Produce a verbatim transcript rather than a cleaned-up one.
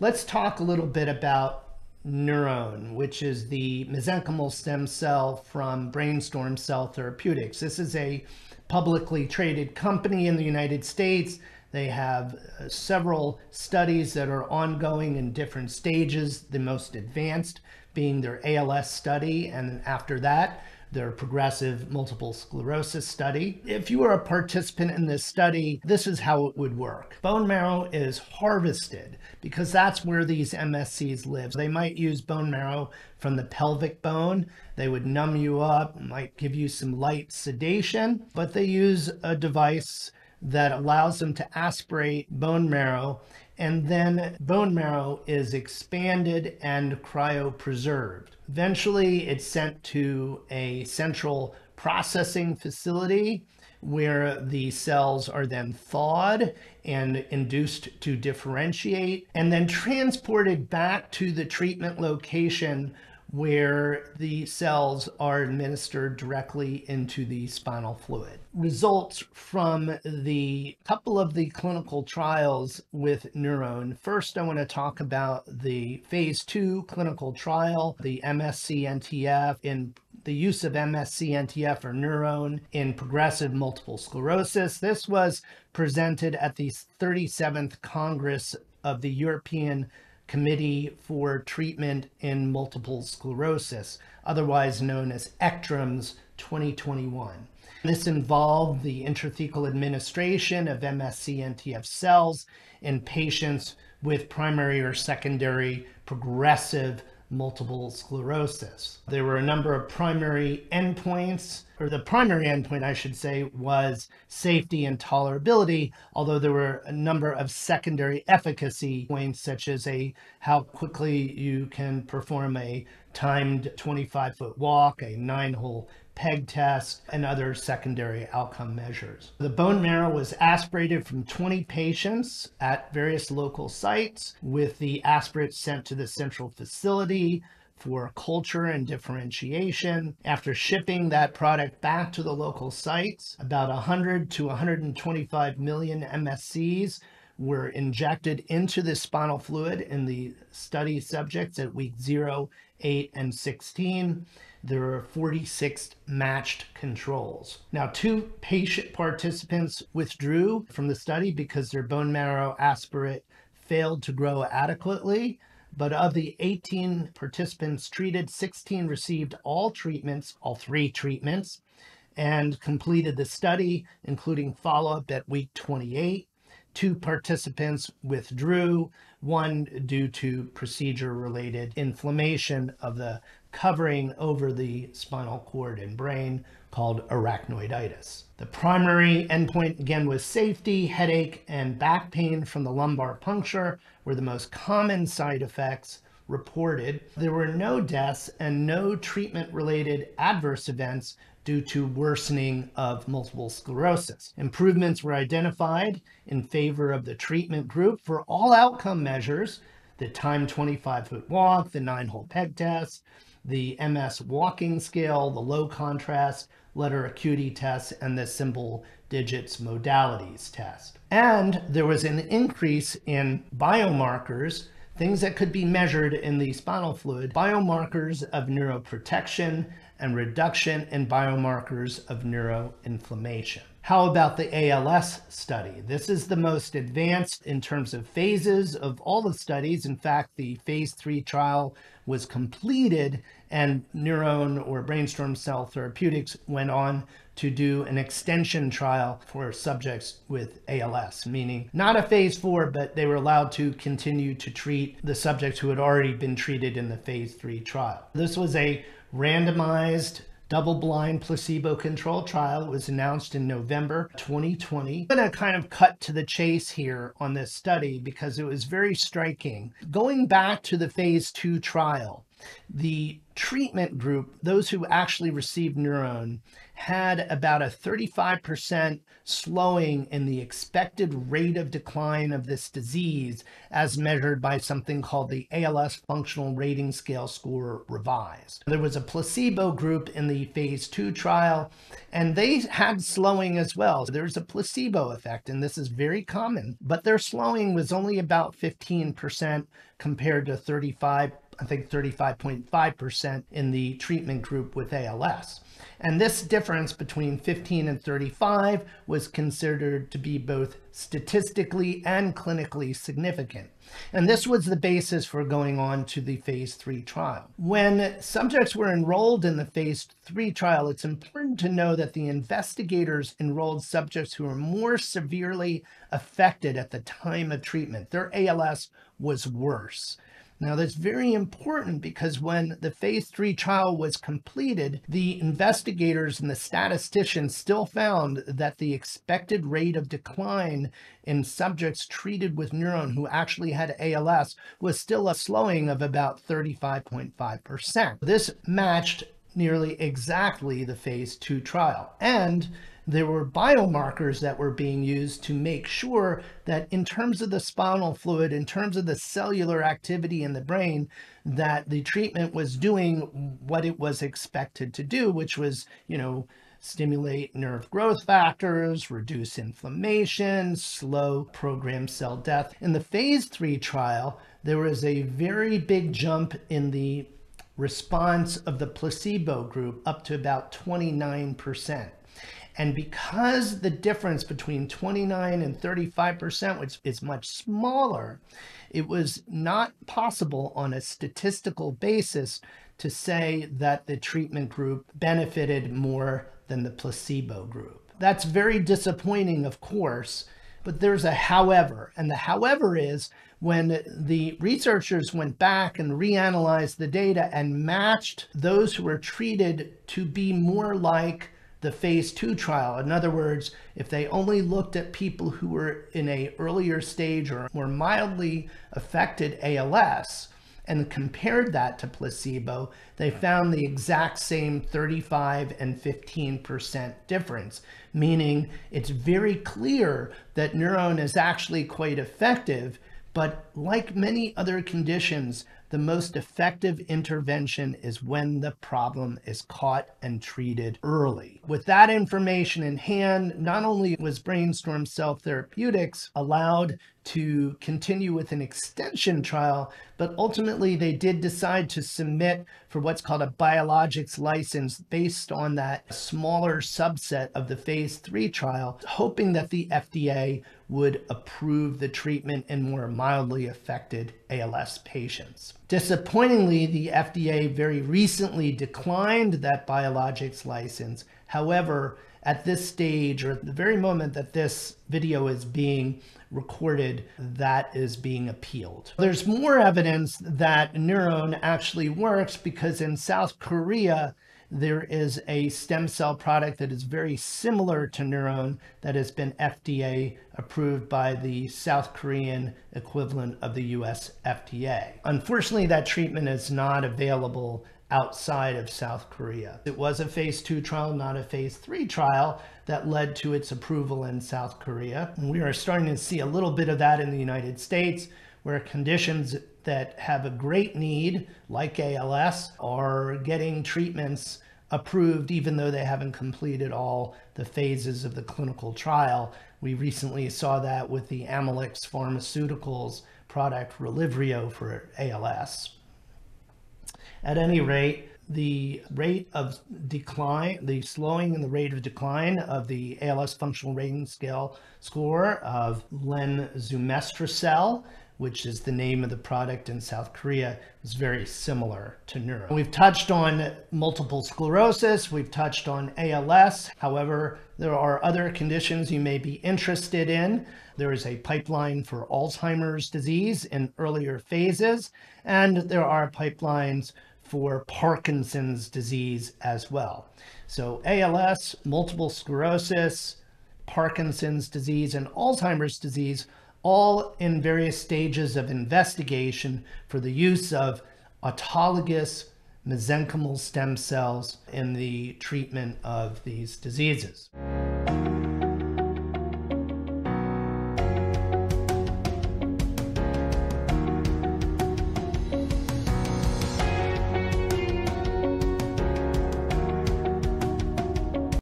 Let's talk a little bit about NurOwn, which is the mesenchymal stem cell from Brainstorm Cell Therapeutics. This is a publicly traded company in the United States. They have several studies that are ongoing in different stages, the most advanced being their A L S study, and after that, their progressive multiple sclerosis study. If you are a participant in this study, this is how it would work. Bone marrow is harvested because that's where these M S Cs live. They might use bone marrow from the pelvic bone. They would numb you up, might give you some light sedation, but they use a device that allows them to aspirate bone marrow, and then bone marrow is expanded and cryopreserved. Eventually, it's sent to a central processing facility where the cells are then thawed and induced to differentiate, and then transported back to the treatment location where the cells are administered directly into the spinal fluid. Results from the couple of the clinical trials with NurOwn. First, I want to talk about the phase two clinical trial, the M S C N T F, in the use of M S C N T F or NurOwn in progressive multiple sclerosis. This was presented at the thirty-seventh Congress of the European Committee for Treatment in Multiple Sclerosis, otherwise known as ECTRIMS twenty twenty-one. This involved the intrathecal administration of M S C N T F cells in patients with primary or secondary progressive multiple sclerosis. There were a number of primary endpoints, or the primary endpoint, I should say, was safety and tolerability, although there were a number of secondary efficacy points, such as a how quickly you can perform a timed twenty-five foot walk, a nine hole peg test, and other secondary outcome measures. The bone marrow was aspirated from twenty patients at various local sites, with the aspirate sent to the central facility for culture and differentiation. After shipping that product back to the local sites, about one hundred to one hundred twenty-five million M S Cs were injected into the spinal fluid in the study subjects at week zero, eight, and sixteen. There were forty-six matched controls. Now, two patient participants withdrew from the study because their bone marrow aspirate failed to grow adequately, but of the eighteen participants treated, sixteen received all treatments, all three treatments, and completed the study, including follow-up at week twenty-eight. Two participants withdrew, one due to procedure-related inflammation of the covering over the spinal cord and brain called arachnoiditis. The primary endpoint, again, was safety. Headache and back pain from the lumbar puncture were the most common side effects reported. There were no deaths and no treatment-related adverse events due to worsening of multiple sclerosis. Improvements were identified in favor of the treatment group for all outcome measures, the timed twenty-five foot walk, the nine hole peg test, the M S walking scale, the low contrast letter acuity test, and the symbol digits modalities test. And there was an increase in biomarkers, things that could be measured in the spinal fluid, biomarkers of neuroprotection, and reduction in biomarkers of neuroinflammation. How about the A L S study? This is the most advanced in terms of phases of all the studies. In fact, the phase three trial was completed, and NurOwn or Brainstorm Cell Therapeutics went on to do an extension trial for subjects with A L S, meaning not a phase four, but they were allowed to continue to treat the subjects who had already been treated in the phase three trial. This was a randomized, double-blind, placebo-controlled trial. It was announced in November twenty twenty. I'm going to kind of cut to the chase here on this study because it was very striking. Going back to the phase two trial, The treatment group, those who actually received NurOwn, had about a thirty-five percent slowing in the expected rate of decline of this disease as measured by something called the A L S Functional Rating Scale Score Revised. There was a placebo group in the phase two trial, and they had slowing as well. There's a placebo effect, and this is very common, but their slowing was only about fifteen percent compared to thirty-five percent. I think thirty-five point five percent in the treatment group with A L S. And this difference between fifteen and thirty-five was considered to be both statistically and clinically significant. And this was the basis for going on to the phase three trial. When subjects were enrolled in the phase three trial, it's important to know that the investigators enrolled subjects who were more severely affected at the time of treatment. Their A L S was worse. Now, that's very important because when the phase three trial was completed, the investigators and the statisticians still found that the expected rate of decline in subjects treated with NurOwn who actually had A L S was still a slowing of about thirty-five point five percent. This matched nearly exactly the phase two trial. And there were biomarkers that were being used to make sure that in terms of the spinal fluid, in terms of the cellular activity in the brain, that the treatment was doing what it was expected to do, which was, you know, stimulate nerve growth factors, reduce inflammation, slow programmed cell death. In the phase three trial, there was a very big jump in the response of the placebo group up to about twenty-nine percent. And because the difference between twenty-nine and thirty-five percent, which is much smaller, it was not possible on a statistical basis to say that the treatment group benefited more than the placebo group. That's very disappointing, of course, but there's a however, and the however is when the researchers went back and reanalyzed the data and matched those who were treated to be more like the phase two trial. In other words, if they only looked at people who were in an earlier stage or more mildly affected A L S and compared that to placebo, they found the exact same thirty-five and fifteen percent difference, meaning it's very clear that NurOwn is actually quite effective, but like many other conditions, the most effective intervention is when the problem is caught and treated early. With that information in hand, not only was Brainstorm Cell Therapeutics allowed to continue with an extension trial, but ultimately they did decide to submit for what's called a biologics license based on that smaller subset of the phase three trial, hoping that the F D A would approve the treatment in more mildly affected A L S patients. Disappointingly, the F D A very recently declined that biologics license. However, at this stage, or at the very moment that this video is being recorded, that is being appealed. There's more evidence that NurOwn actually works because in South Korea, there is a stem cell product that is very similar to NurOwn that has been F D A approved by the South Korean equivalent of the U S F D A. Unfortunately, that treatment is not available outside of South Korea. It was a phase two trial, not a phase three trial, that led to its approval in South Korea. And we are starting to see a little bit of that in the United States, where conditions that have a great need, like A L S, are getting treatments approved even though they haven't completed all the phases of the clinical trial. We recently saw that with the Amylix Pharmaceuticals product Relivrio for A L S. At any rate, the rate of decline, the slowing in the rate of decline of the A L S Functional Rating Scale score of Lenzumestracel, which is the name of the product in South Korea, is very similar to NurOwn. We've touched on multiple sclerosis, we've touched on A L S. However, there are other conditions you may be interested in. There is a pipeline for Alzheimer's disease in earlier phases, and there are pipelines for Parkinson's disease as well. So A L S, multiple sclerosis, Parkinson's disease, and Alzheimer's disease, all in various stages of investigation for the use of autologous mesenchymal stem cells in the treatment of these diseases.